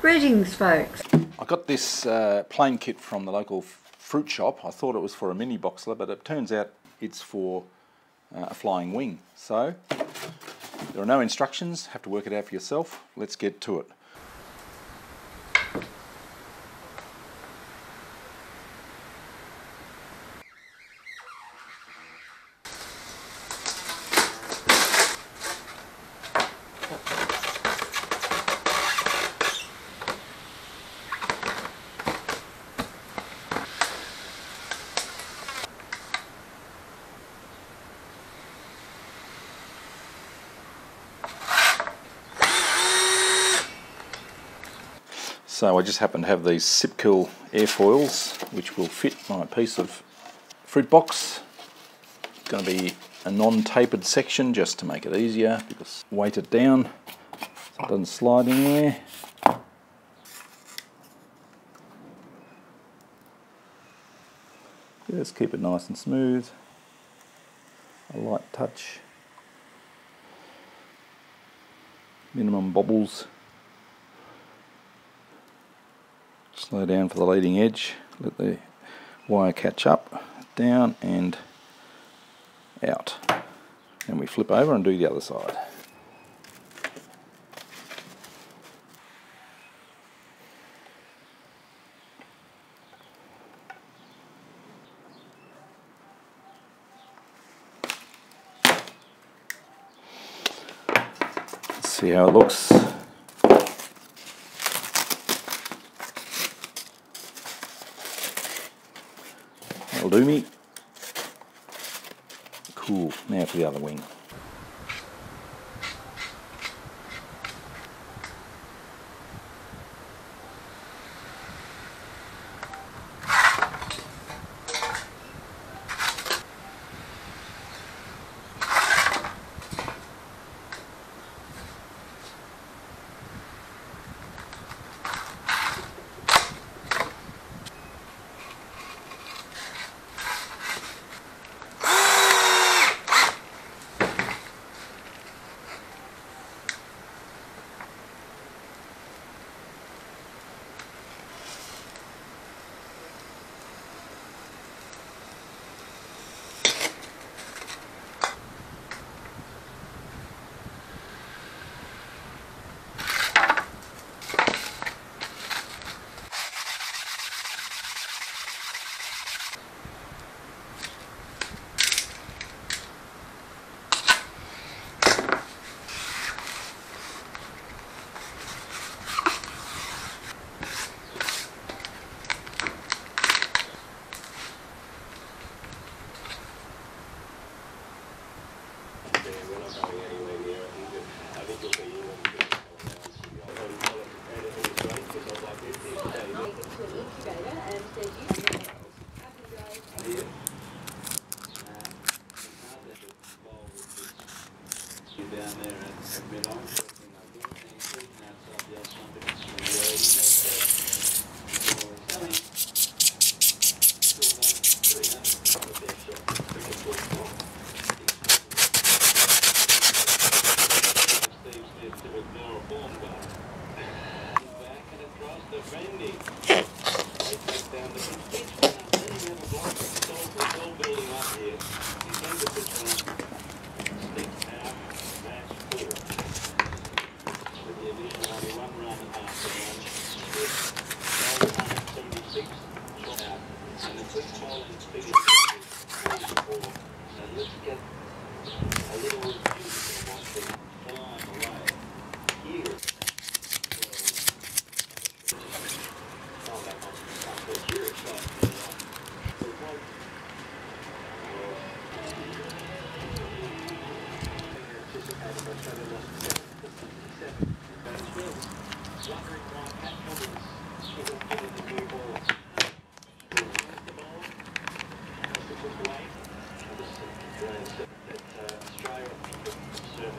Greetings, folks. I got this plane kit from the local fruit shop. I thought it was for a mini Boxler, but it turns out it's for a flying wing. So there are no instructions, have to work it out for yourself. Let's get to it. So I just happen to have these SIPKILL airfoils, which will fit my piece of fruit box. It's going to be a non-tapered section just to make it easier, because weight it down so it doesn't slide in there. Just keep it nice and smooth, a light touch, minimum bobbles. Slow down for the leading edge, let the wire catch up, down and out. And we flip over and do the other side. Let's see how it looks. That'll do me. Cool. Now for the other wing.